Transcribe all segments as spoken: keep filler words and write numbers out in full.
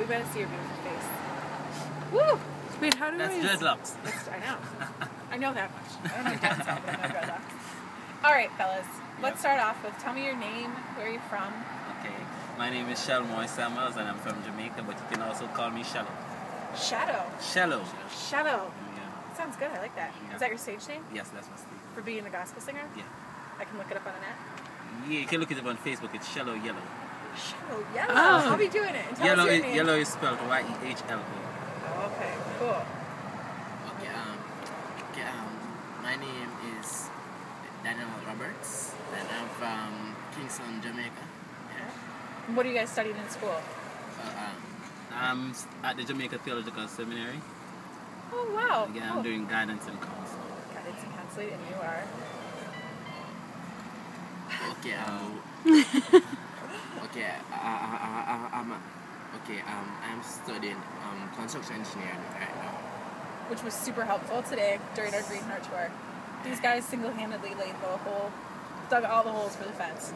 We want to see your beautiful face. Woo! Wait, how do That's I... dreadlocks. That's dreadlocks. I know. I know that much. I don't know dad's help, but I know dreadlocks. All right, fellas. Let's yep. start off with, tell me your name, where are you from? Okay. My name is Shell Moy Samuels, and I'm from Jamaica, but you can also call me Shallow. Shadow? Shallow. Shallow. Yeah. Sounds good. I like that. Yeah. Is that your stage name? Yes, that's my stage. For being a gospel singer? Yeah. I can look it up on the net? Yeah, you can look it up on Facebook. It's Shallow Yellow. Shallow Yellow? Oh. I'll be doing it. And tell yellow, us your is, name. Yellow is spelled Y E H L O. Oh, okay. Cool. Okay, um, okay, um, my name is Daniel Roberts, and I'm from Kingston, Jamaica. Yeah. What are you guys studying in school? Uh, um, I'm at the Jamaica Theological Seminary. Oh, wow. Yeah, I'm cool. doing guidance and counseling. Guidance and counseling, and you are? Okay, um, okay, uh, uh, uh, um, okay, um, I'm studying um, construction engineering right now. Which was super helpful today during our Green Heart tour. These guys single-handedly laid the whole, dug all the holes for the fence.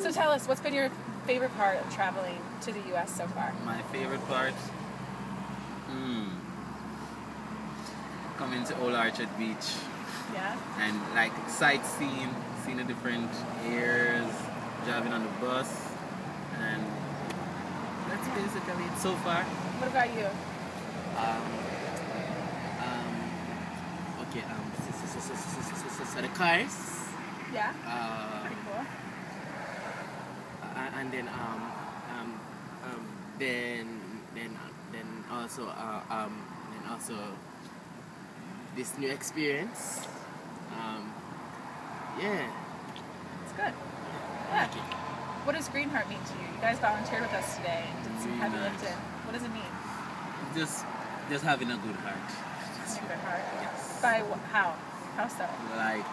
So tell us, what's been your favorite part of traveling to the U S so far? My favorite part? Hmm. Coming to Old Orchard Beach. Yeah. And like sightseeing, seeing the different areas, driving on the bus, and that's basically it so far. What about you? Um, um, okay, um, so, so, so, so, so, so, so, so the cars. Yeah. Um, Pretty cool. Uh, and then um um um then then then also uh, um then also this new experience. Um, yeah. It's good. Yeah. Okay. What does Green Heart mean to you? You guys volunteered with us today and did some heavy lifting. What does it mean? Just just having a good heart. Having a good heart. Yes. By how? How so? Like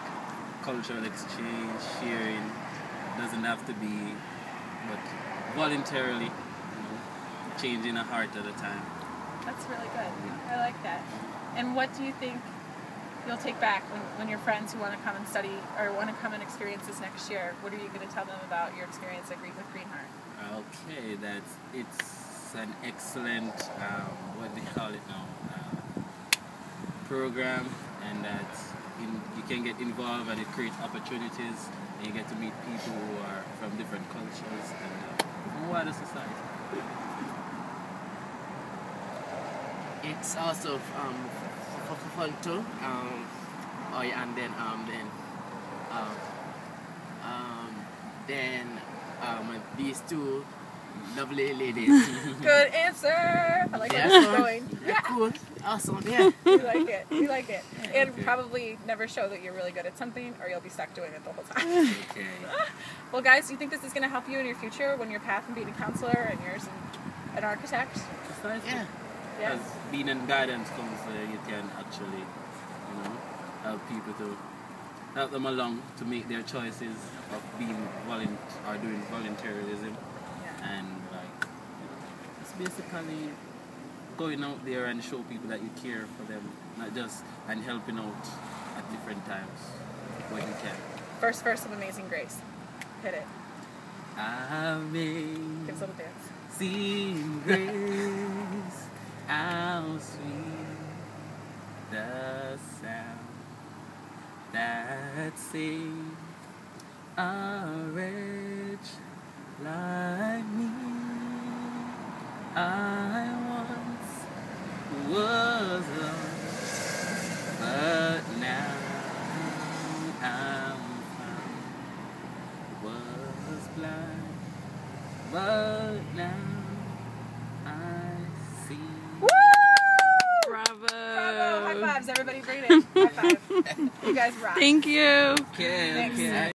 cultural exchange, sharing. Doesn't have to be, but voluntarily, you know, changing a heart at a time. That's really good. Yeah. I like that. And what do you think you'll take back when, when your friends who want to come and study or want to come and experience this next year? What are you going to tell them about your experience at Green with Green Heart? Okay, that's it's an excellent um, what do you call it now uh, program, and that in, you can get involved and it creates opportunities. And you get to meet people who are from different cultures and uh, from wider society. It's also um. fun too. Um, oh yeah, and then um, then um, um, then um, these two lovely ladies. Good answer. I like where this is going. Yeah, cool. Awesome. Yeah. We like it. We like it. And okay. Probably never show that you're really good at something, or you'll be stuck doing it the whole time. Okay. Well, guys, do you think this is going to help you in your future when your path and being a counselor and yours and an architect? Yeah. Yes. As being in guidance counselor, you can actually, you know, help people to help them along to make their choices of being volun or doing volunteerism, yeah. And like, you know, it's basically going out there and show people that you care for them, not just and helping out at different times when you can. First verse of Amazing Grace, hit it. Amazing. Give us a little dance. Seeing grace. How sweet the sound that saved a wretch like me. I once was lost, but now I'm found. Was blind, but now. Everybody, bring it in. High five. You guys rock. Thank you. Okay. Thanks. Okay.